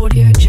Audio.